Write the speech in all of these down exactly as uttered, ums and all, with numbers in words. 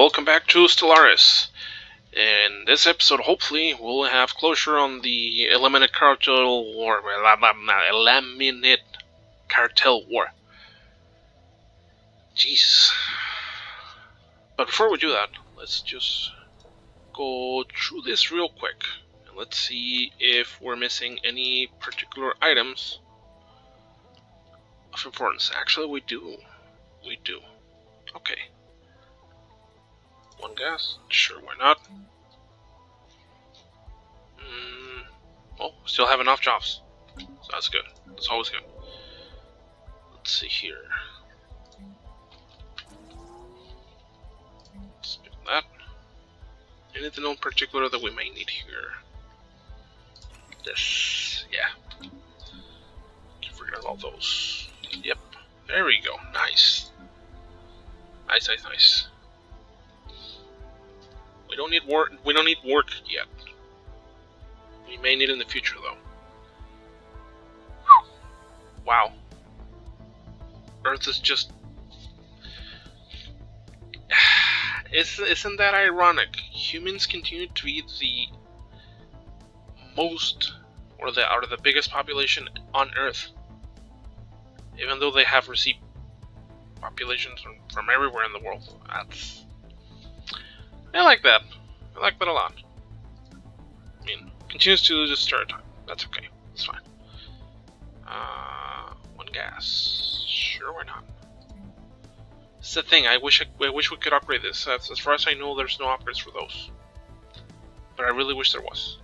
Welcome back to Stellaris. In this episode, hopefully, we'll have closure on the Elaminate Cartel War. Elaminate Cartel War. Jeez. But before we do that, let's just go through this real quick. And let's see if we're missing any particular items of importance. Actually, we do. We do. Okay. One gas? Sure, why not? Mm, oh, still have enough jobs. So that's good. That's always good. Let's see here. Let's do that. Anything in particular that we may need here? This. Yeah. Can't forget all those. Yep. There we go. Nice. Nice, nice, nice. We don't need work. We don't need work yet. We may need it in the future, though. Wow. Earth is just. Isn't that ironic? Humans continue to be the most, or the out of the biggest population on Earth, even though they have received populations from, from everywhere in the world. That's. I like that. I like that a lot. I mean, continues to lose its stereotype. That's okay. That's fine. Uh, one gas. Sure, why not? It's the thing. I wish I, I wish we could upgrade this. As, as far as I know, there's no upgrades for those. But I really wish there was.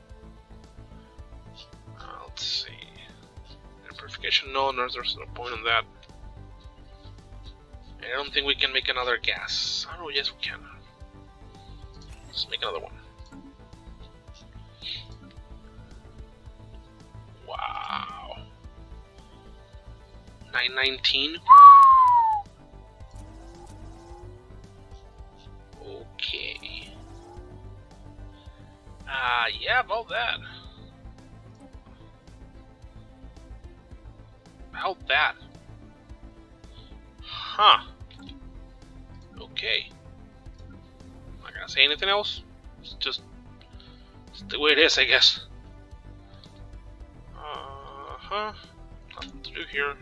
Uh, let's see. Amplification. No, no, there's no point in that. I don't think we can make another gas. Oh, yes, we can. Let's make another one. Wow. nine nineteen. Okay. Ah, uh, yeah, about that. About that. Huh. Okay. Gonna say anything else? It's just it's the way it is, I guess. Uh huh. Nothing to do here.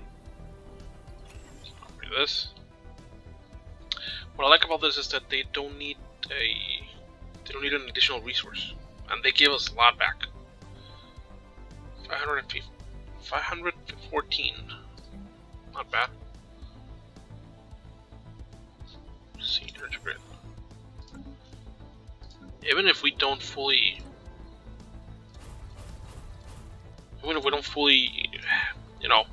Let's copy this. What I like about this is that they don't need a they don't need an additional resource, and they give us a lot back. five hundred fourteen. Not bad. Senior to grid. Even if we don't fully, even if we don't fully, you know,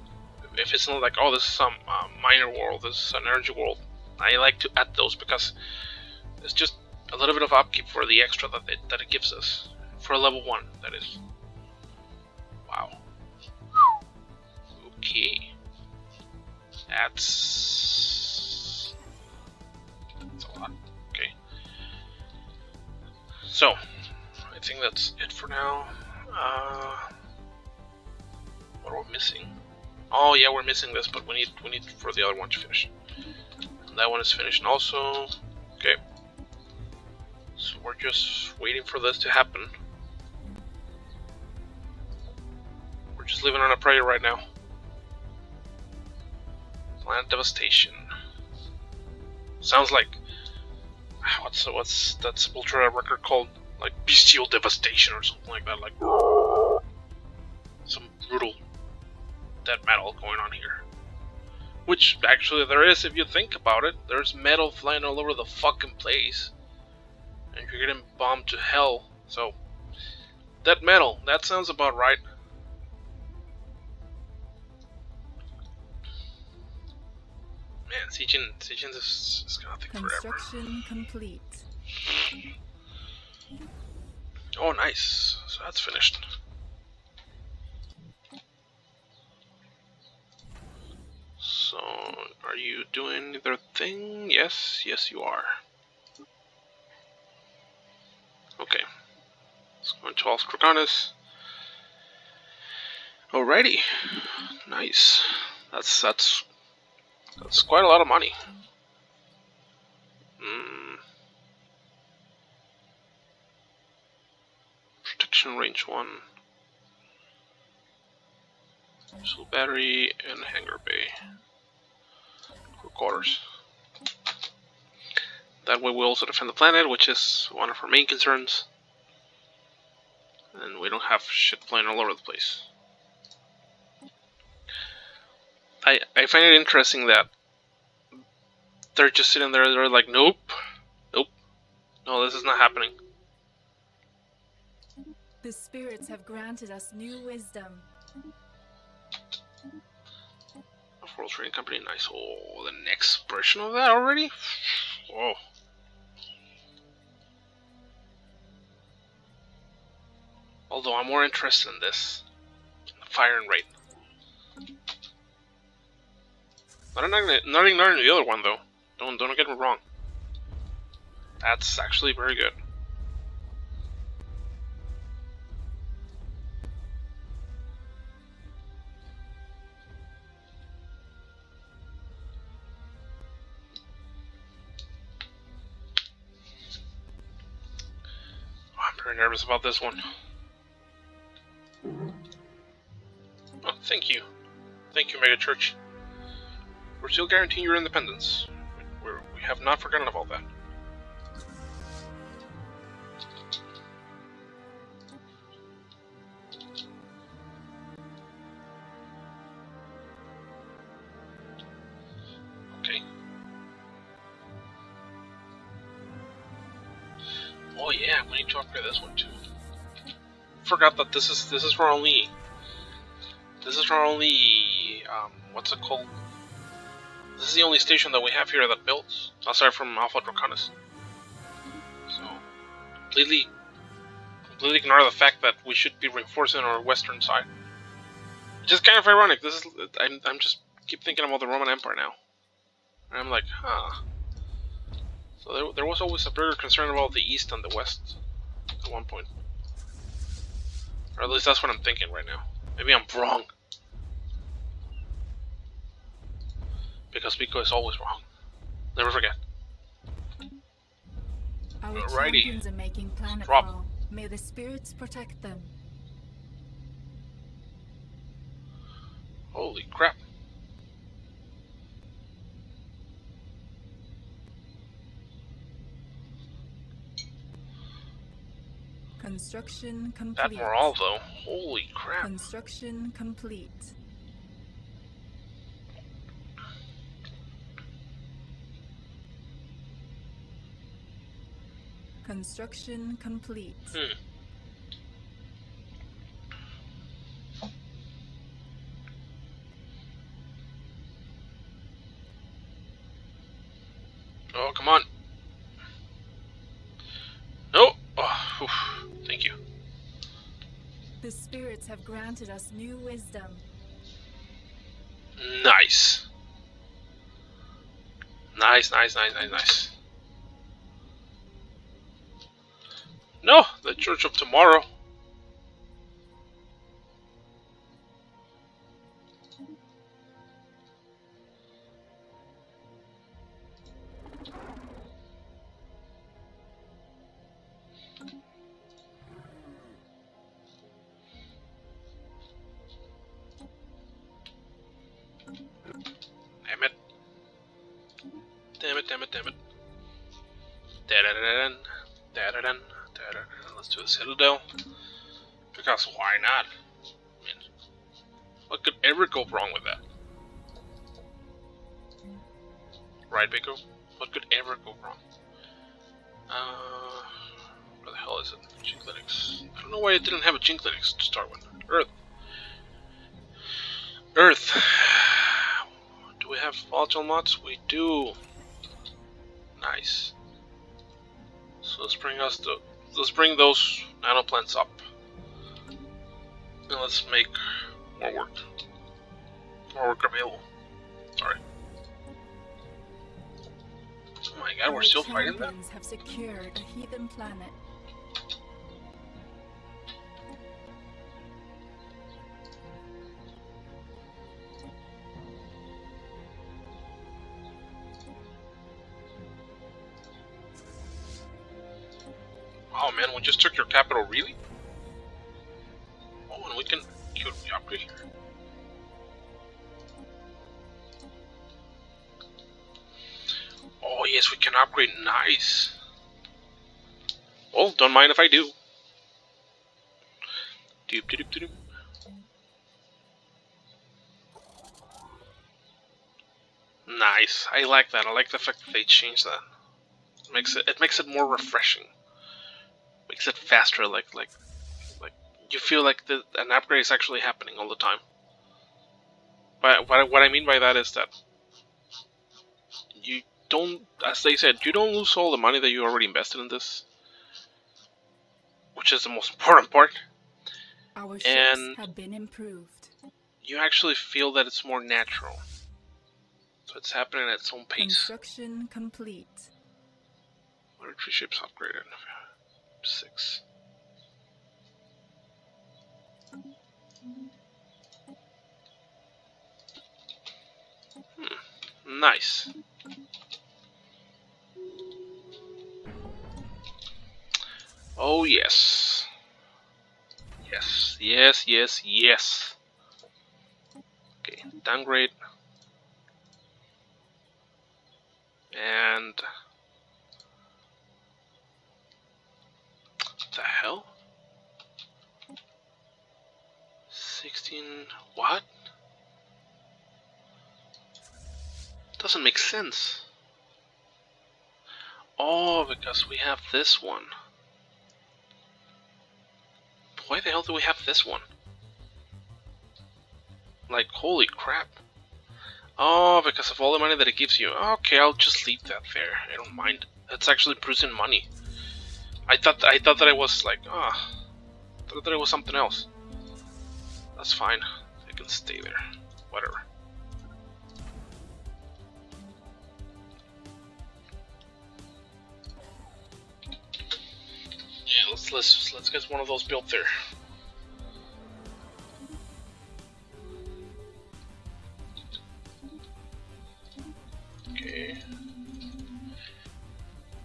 if it's not like, oh, this is some uh, minor world, this is an energy world, I like to add those because it's just a little bit of upkeep for the extra that it, that it gives us for level one, that is. Wow. Okay. That's, that's a lot. So, I think that's it for now. Uh, what are we missing? Oh yeah, we're missing this, but we need we need for the other one to finish. And that one is finished also. Okay. So we're just waiting for this to happen. We're just living on a prayer right now. Plant devastation. Sounds like. What's what's that Sepultura record called? Like Bestial Devastation or something like that. Like some brutal death metal going on here. Which actually there is, if you think about it. There's metal flying all over the fucking place, and you're getting bombed to hell. So death metal. That sounds about right. Man, Seijin, Seijin is, is gonna think forever. Construction complete. Oh, nice. So that's finished. So, are you doing their thing? Yes, yes, you are. Okay. Let's go into Alpha Draconis. Alrighty. Nice. That's that's. That's quite a lot of money. Mm, action range one. So battery and hangar bay. Quick quarters. That way we also defend the planet, which is one of our main concerns. And we don't have shit flying all over the place. I, I find it interesting that they're just sitting there, they're like, nope, nope, no, this is not happening. The spirits have granted us new wisdom. World Trading Company, nice. Oh, the next version of that already? Whoa. Although I'm more interested in this. Firing rate. Not ignoring the other one though. Don't don't get me wrong. That's actually very good. Oh, I'm very nervous about this one. Oh, thank you. Thank you, Mega Church. We're still guaranteeing your independence. We're, we have not forgotten about that. Okay. Oh yeah, we need to upgrade this one too. Forgot that this is this is for only. This is for only. Um, what's it called? This is the only station that we have here that builds, aside from Alpha Draconis. So, completely, completely ignore the fact that we should be reinforcing our western side. Which is kind of ironic. This is I'm I'm just keep thinking about the Roman Empire now, and I'm like, huh. So there there was always a bigger concern about the east and the west at one point, or at least that's what I'm thinking right now. Maybe I'm wrong. Because Biko is always wrong. Never forget. Our Alrighty. Are making planet drop. May the spirits protect them. Holy crap. Construction complete. That morale though. Holy crap. Construction complete. Construction complete. Hmm. Oh, come on. No. Oh, oof. Thank you. The spirits have granted us new wisdom. Nice. Nice, nice, nice, nice, nice. No, the Church of Tomorrow. Damn it. Damn it, damn it, damn it. Da-da-da-da-da. Da-da-da-da. Let's do a citadel, because why not? I mean, what could ever go wrong with that? Right, Biko? What could ever go wrong? Uh, where the hell is it? Jink Linux. I don't know why it didn't have a Jink Linux to start with. Earth. Earth. Do we have volatile mods? We do. Nice. So let's bring us the Let's bring those nano plants up, and let's make more work, more work available. Sorry. Oh my God, we're still fighting that? Have secured a heathen planet. Oh man, we just took your capital, really? we can cure me up here. Oh yes, we can upgrade, nice. Well, don't mind if I do. Doop, doop, doop, doop. Nice, I like that. I like the fact that they changed that. It makes it, it makes it more refreshing. Makes it faster, like like like you feel like the, an upgrade is actually happening all the time. But what I, what I mean by that is that you don't, as they said, you don't lose all the money that you already invested in this, which is the most important part. Our ships have been improved. You actually feel that it's more natural. So it's happening at its own pace. Construction complete. Military ships upgraded. Six. Hmm. Nice. Oh yes. Yes. Yes. Yes. Yes. Okay. Downgrade. And what the hell? Sixteen what? Doesn't make sense. Oh, because we have this one. Why the hell do we have this one? Like, holy crap. Oh, because of all the money that it gives you. Okay, I'll just leave that there. I don't mind. That's actually producing money. I thought I thought that it was like, ah, oh, thought that it was something else. That's fine. It can stay there. Whatever. Yeah, let's let's let's get one of those built there.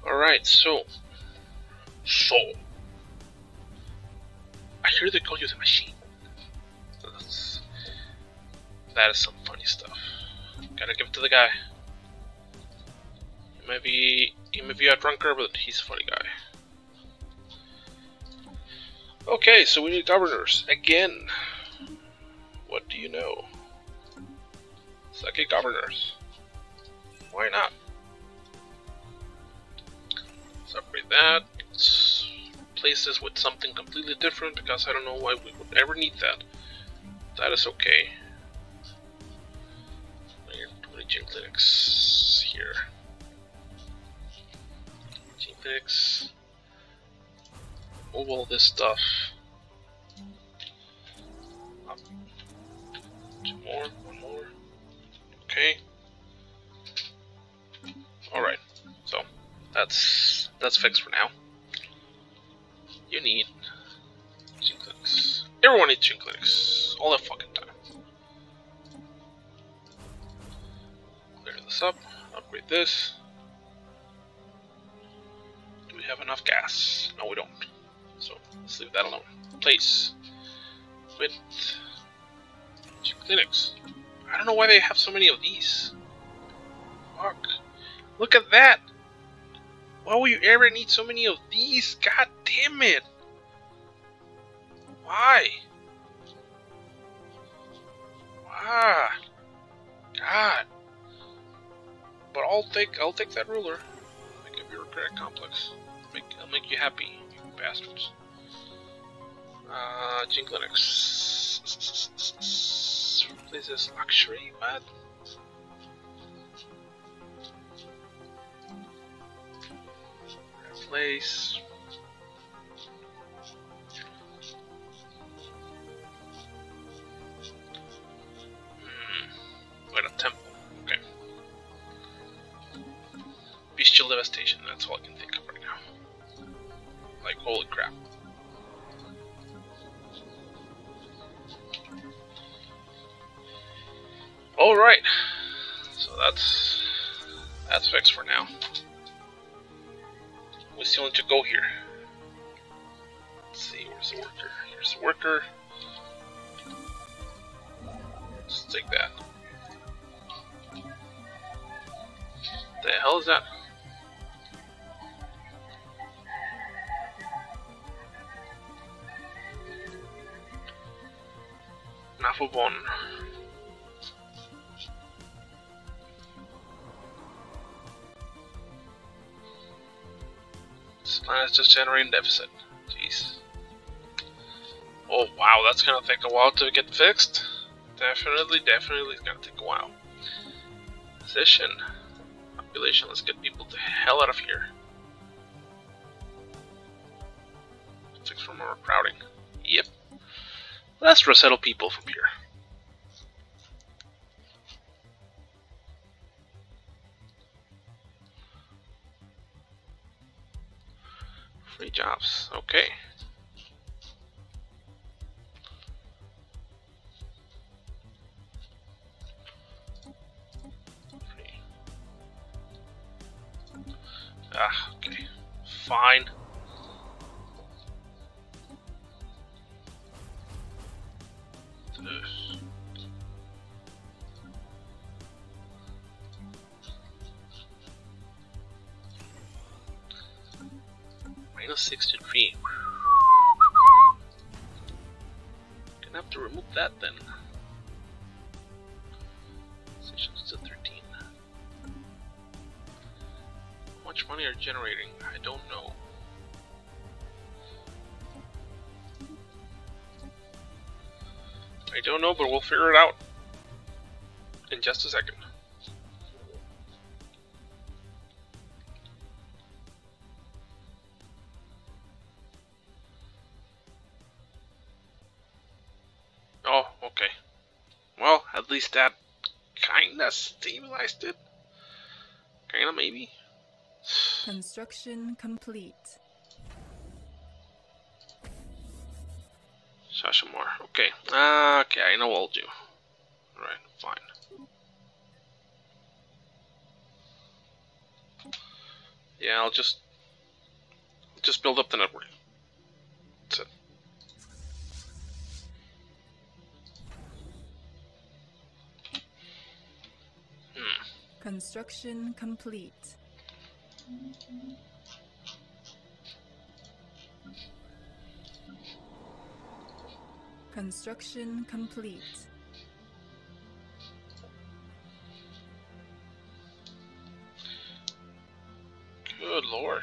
Alright, so, so, I hear they call you the machine. That's, that is some funny stuff. Gotta give it to the guy. He may be, he may be a drunkard, but he's a funny guy. Okay, so we need governors, again. What do you know? Sucky like governors. Why not? Let's upgrade that. Let's replace this with something completely different because I don't know why we would ever need that. That is okay. We're doing Jink Linux here. Jink Linux. Move all this stuff. Up. Two more, one more. Okay. Alright, so that's. That's fixed for now. You need Jink Linux. Everyone needs Jink Linux all the fucking time. Clear this up. Upgrade this. Do we have enough gas? No, we don't. So let's leave that alone. Place with Jink Linux. I don't know why they have so many of these. Fuck! Look at that. Why will you ever need so many of these? God damn it! Why? Wow. God. But I'll take I'll take that ruler. Make a bureaucratic complex. Make I'll make you happy, you bastards. Uh, Jink Linux. This is luxury, what? Place. Hmm. Wait, a temple. Okay. Bestial devastation. That's all I can think of right now. Like, holy crap. All right. So that's that's fixed for now. We still need to go here. Let's see, where's the worker? Here's the worker. take that. The hell is that? Nafu Bon. This planet's just generating deficit. Jeez. Oh wow, that's gonna take a while to get fixed. Definitely, definitely it's gonna take a while. Position. Population, let's get people the hell out of here. Fix from overcrowding. Yep. Let's resettle people from here. Free jobs, okay. Free. Ah, okay. Fine. Minus sixty-three. Gonna have to remove that then. Station's still thirteen. How much money are you generating? I don't know. I don't know, but we'll figure it out in just a second. Oh, okay. Well, at least that kinda stabilized it. Kinda, maybe. Construction complete. More. Okay. Uh, okay, I know what I'll do. Alright, fine. Yeah, I'll just I'll just build up the network. That's it. Hmm. Construction complete. Construction complete. Good lord.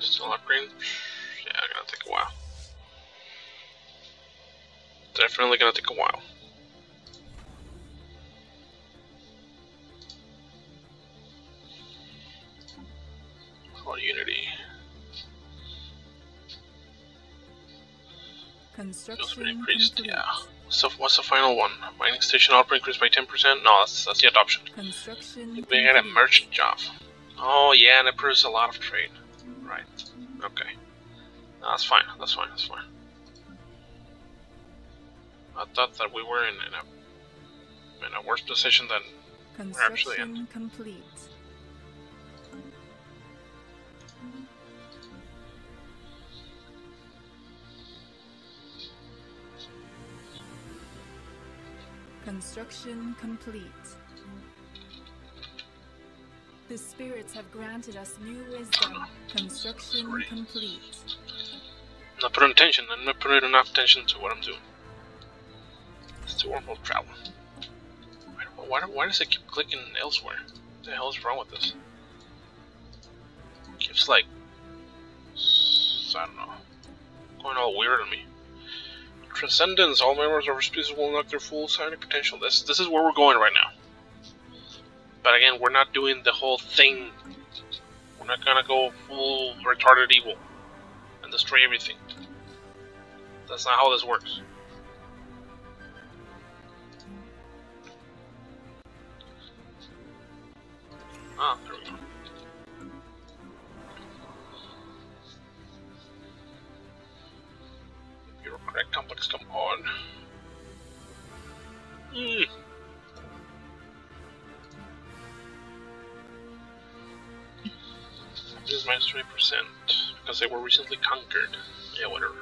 Still upgrading? Yeah, gonna take a while. Definitely gonna take a while. Construction increased, yeah. So what's the final one? Mining station output increased by ten percent? No, that's, that's the adoption. Construction. We had a merchant job. Oh yeah, and it produces a lot of trade. Right. Okay. No, that's fine, that's fine, that's fine. I thought that we were in, in a in a worse position than we're actually in. Construction complete. Construction complete. The spirits have granted us new wisdom. Construction Sorry. complete. I'm not putting attention. I'm not putting enough attention to what I'm doing. It's the wormhole travel. Why, why, why does it keep clicking elsewhere? What the hell is wrong with this? It keeps like... I don't know. Going all weird on me. Transcendence, all members of our species will unlock their full psionic potential. This this is where we're going right now. But again, we're not doing the whole thing. We're not gonna go full retarded evil and destroy everything. That's not how this works. Ah, there we go. Correct complex, come on. Mm. This is minus twenty percent, because they were recently conquered. Yeah, whatever.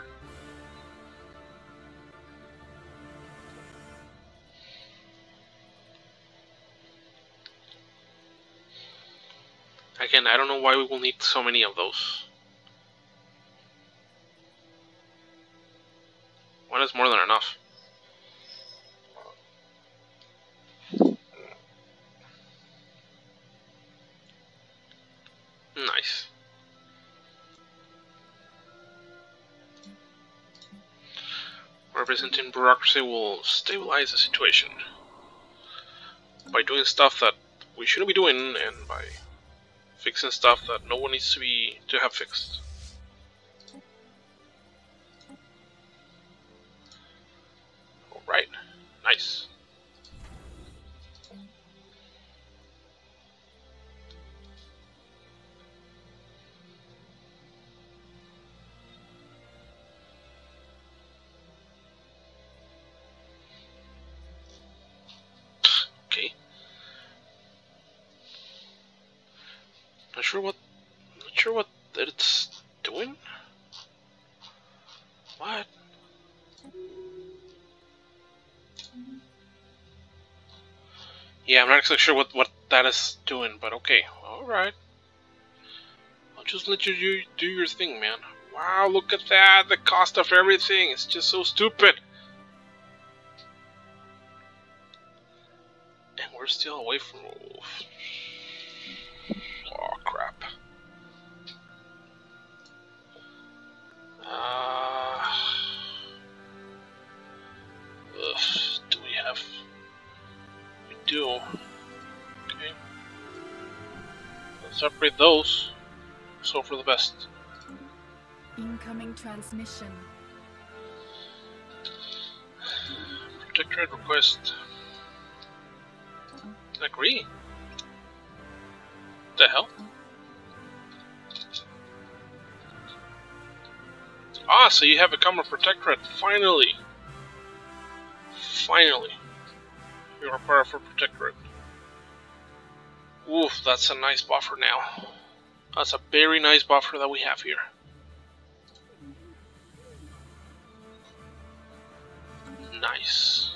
Again, I don't know why we will need so many of those. One is more than enough. Nice. Representing bureaucracy will stabilize the situation by doing stuff that we shouldn't be doing and by fixing stuff that no one needs to be to have fixed. Alright, nice. Not sure what, not sure what it's doing. What? Yeah, I'm not actually sure what what that is doing, but okay, all right. I'll just let you do, do your thing, man. Wow, look at that! The cost of everything. It's just so stupid. And we're still away from. Oh crap. Uh, ugh, do we have? We do. Okay. Let's upgrade those. So for the best. Incoming transmission. Protectorate request. Agree. What the hell? Ah, so you have become a protectorate, finally! Finally. You're a powerful protectorate. Oof, that's a nice buffer now. That's a very nice buffer that we have here. Nice.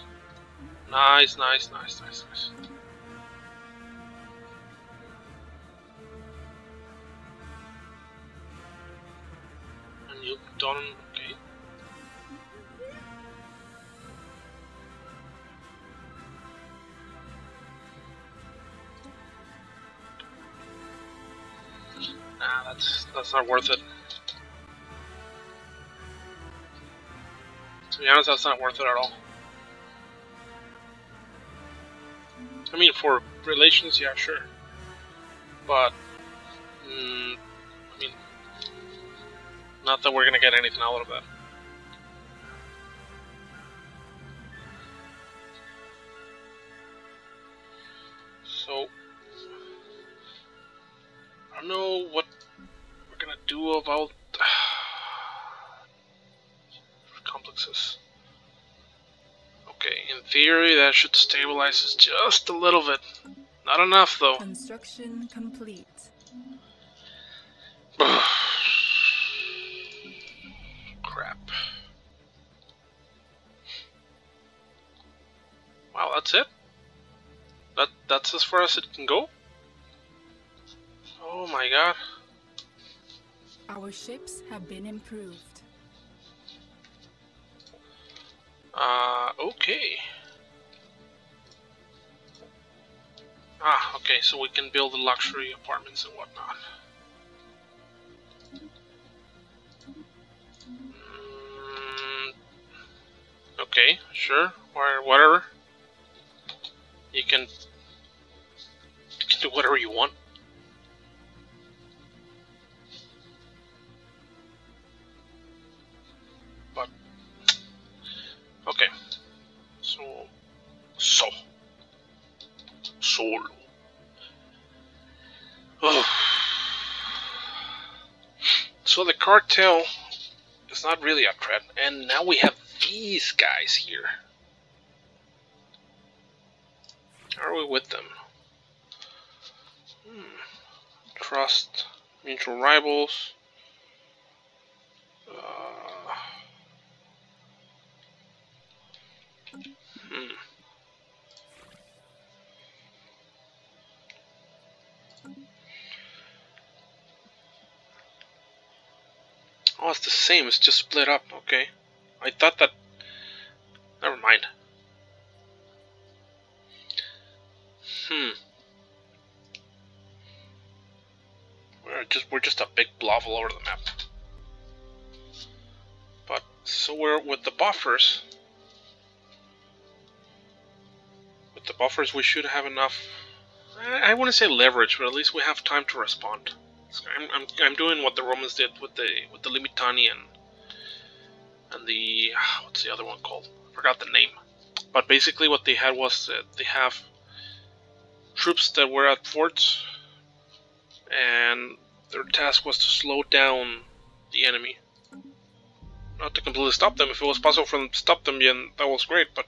Nice, nice, nice, nice, nice. You've done okay. Nah, that's that's not worth it. To be honest, that's not worth it at all. I mean, for relations, yeah, sure, but mm, I mean. Not that we're gonna get anything out of that. So, I don't know what we're gonna do about complexes. Okay, in theory that should stabilize us just a little bit. Not enough though. Construction complete. Wow, that's it? That that's as far as it can go? Oh my god. Our ships have been improved. Uh okay. Ah, okay, so we can build the luxury apartments and whatnot. Mm, okay, sure, or whatever. You can, you can do whatever you want. But okay. So so solo. Oh. So the cartel is not really a threat, and now we have these guys here. Are we with them? Hmm. Trust Mutual rivals. Uh, hmm. Oh, it's the same, it's just split up, okay. I thought that... Never mind. Hmm. We're just, we're just a big blob all over the map. But, so we're with the buffers. With the buffers we should have enough... I, I wouldn't say leverage, but at least we have time to respond. So I'm, I'm, I'm doing what the Romans did with the with the Limitani and and the what's the other one called? I forgot the name. But basically, what they had was that they have troops that were at forts, and their task was to slow down the enemy, not to completely stop them. If it was possible for them to stop them, then that was great. But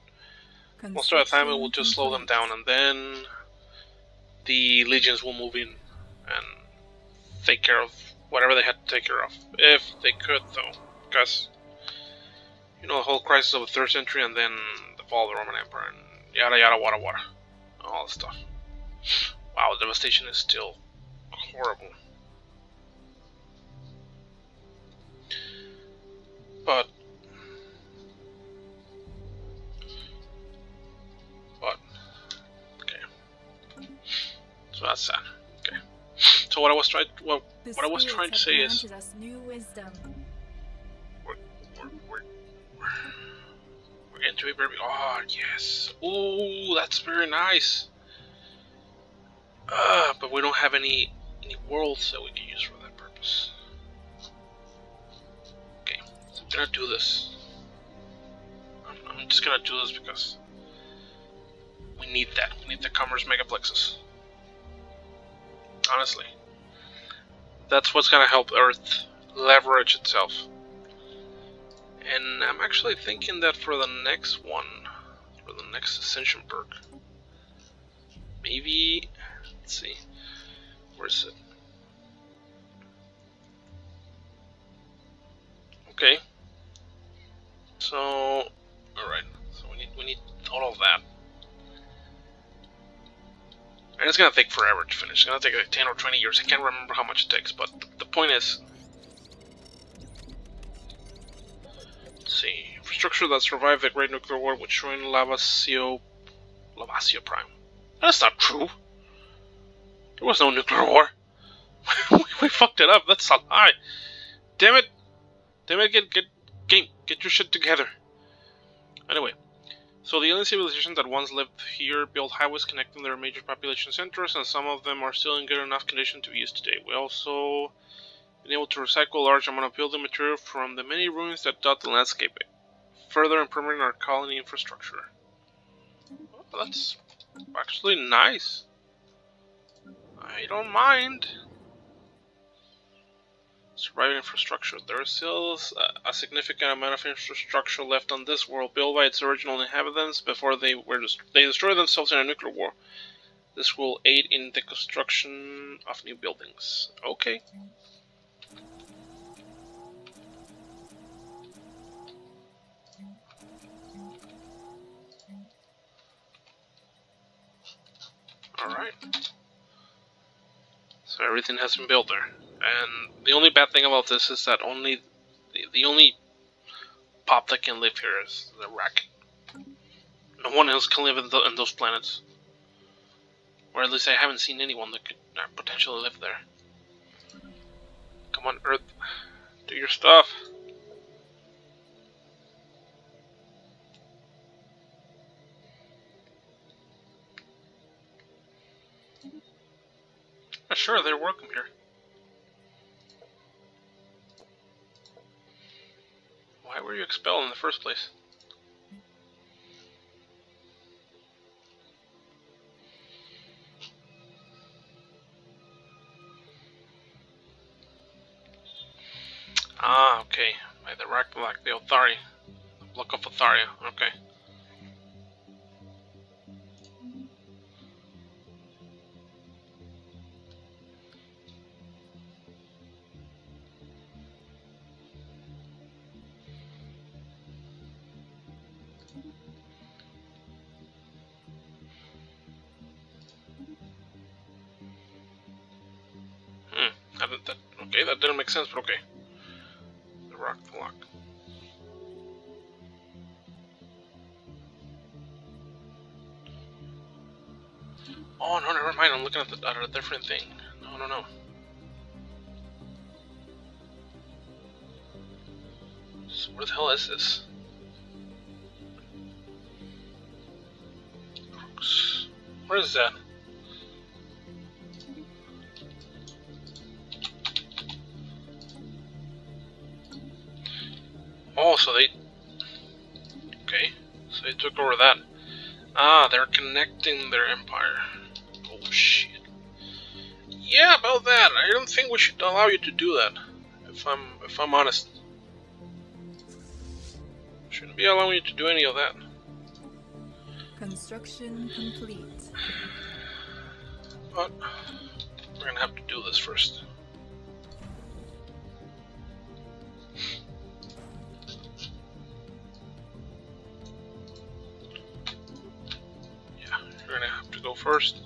most of the time, it will just slow them down, and then the legions will move in and take care of whatever they had to take care of, if they could, though, because you know the whole crisis of the third century and then the fall of the Roman Empire and yada yada wada wada, all this stuff. Wow, the devastation is still horrible. But but okay, so that's sad. Okay. So what I was trying, well, what I was trying to say is, we're, we're, we're, we're getting to a very, oh yes, ooh, that's very nice. Uh, but we don't have any any worlds that we can use for that purpose. Okay, so I'm gonna do this. I'm, I'm just gonna do this because we need that. We need the commerce megaplexes. Honestly, that's what's gonna help Earth leverage itself. And I'm actually thinking that for the next one, for the next Ascension perk, maybe, let's see, where is it? Okay, so, all right, so we need, we need all of that. And it's going to take forever to finish. It's going to take like ten or twenty years. I can't remember how much it takes, but th the point is... Let's see. Infrastructure that survived the Great Nuclear War would join Lavasio... Lavasio Prime. That's not true! There was no nuclear war! we, we fucked it up, that's a lie! Damn it! Damn it, get, get, game! Get your shit together! Anyway. So the alien civilizations that once lived here built highways connecting their major population centers, and some of them are still in good enough condition to be used today. We also been able to recycle a large amount of building material from the many ruins that dot the landscape, further improving our colony infrastructure. Oh, that's actually nice. I don't mind. Surviving infrastructure. There is still a significant amount of infrastructure left on this world, built by its original inhabitants before they were dest they destroyed themselves in a nuclear war. This will aid in the construction of new buildings. Okay. All right. So everything has been built there. And the only bad thing about this is that only the, the only pop that can live here is the wreck. No one else can live in, the, in those planets, or at least I haven't seen anyone that could uh, potentially live there. Come on, Earth, do your stuff. Uh, sure, they're welcome here. Why were you expelled in the first place? Ah, okay. By the Ractalek, the Othari. The block of Othari, okay. that, that, okay, that didn't make sense, but okay. The Ractalek. Oh, no, never mind, I'm looking at, the, at a different thing. No, no, no. So where the hell is this? Where is that? Oh, so they... Okay, so they took over that. Ah, they're connecting their empire. Oh, shit. Yeah, about that. I don't think we should allow you to do that. If I'm, if I'm honest. Shouldn't be allowing you to do any of that. Construction complete. But we're gonna have to do this first. Yeah, we're gonna have to go first.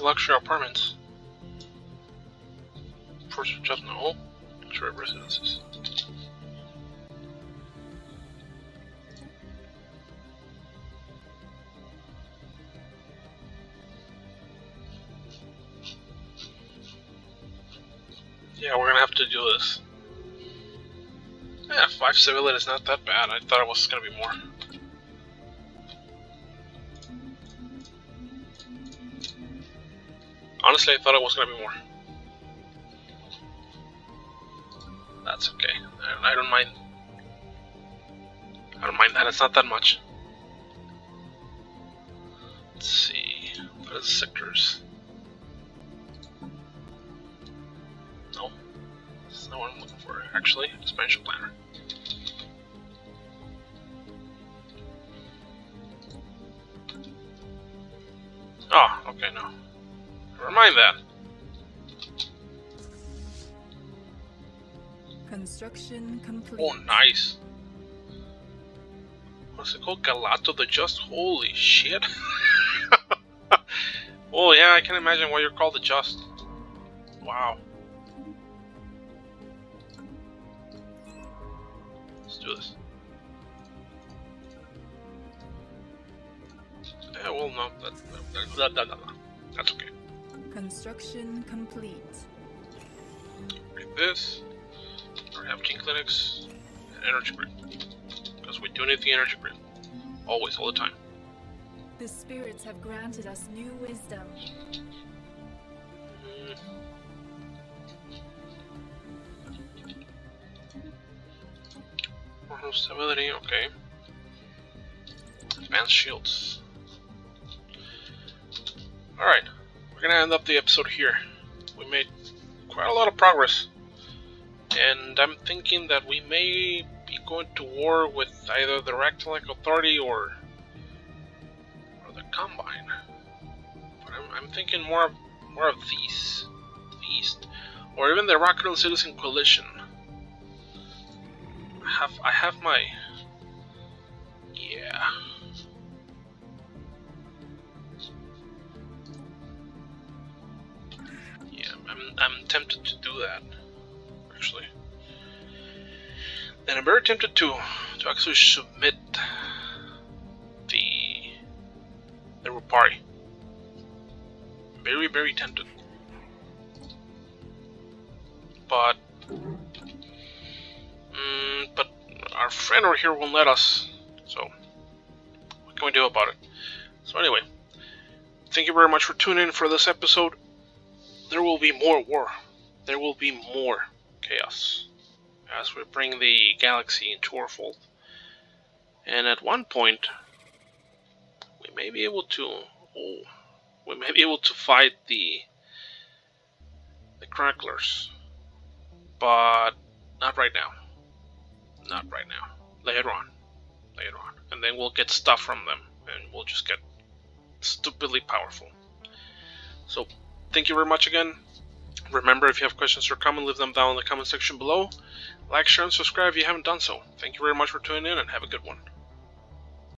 Luxury apartments. First job, no. Luxury residences. Yeah, we're gonna have to do this. Yeah, five civilian is not that bad. I thought it was gonna be more. Honestly, I thought it was gonna be more. That's okay. I don't mind. I don't mind that. It's not that much. Let's see. What is sectors? No. That's not what I'm looking for. Actually, expansion planner. Oh, okay, no. Never mind that. Construction complete. Oh, nice. What's it called? Galato the Just? Holy shit. Oh, yeah, I can imagine why you're called the Just. Wow. Let's do this. Yeah, well, no. That, that, that, that, that, that's okay. Construction complete. Like this. We have Jink Linux and energy grid. Because we do need the energy grid. Always, all the time. The spirits have granted us new wisdom. Mm. More stability, okay. Advanced shields. Alright. We're gonna end up the episode here. We made quite a lot of progress, and I'm thinking that we may be going to war with either the Ractalek authority or or the Combine. But I'm, I'm thinking more of, more of these, these, or even the Rocketeers citizen coalition. I have I have my yeah. I'm, I'm tempted to do that, actually. Then I'm very tempted to to actually submit the the Rupari. Very, very tempted. But mm, but our friend over here won't let us. So what can we do about it? So anyway, thank you very much for tuning in for this episode. There will be more war. There will be more chaos as we bring the galaxy into our fold. And at one point, we may be able to oh, we may be able to fight the the cracklers, but not right now. Not right now. Later on, later on, and then we'll get stuff from them, and we'll just get stupidly powerful. So thank you very much again. Remember, if you have questions or comments, leave them down in the comment section below. Like, share, and subscribe if you haven't done so. Thank you very much for tuning in, and have a good one.